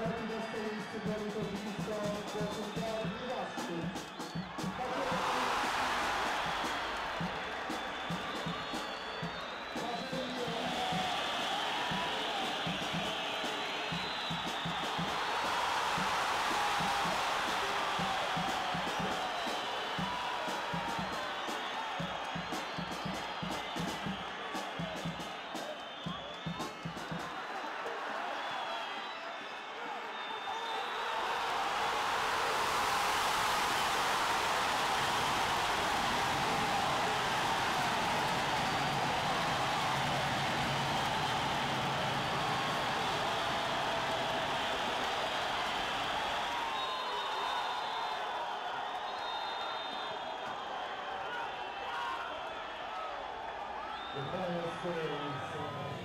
bardziej na stoisku boli to blisko, bo to dał nielasku. The final series.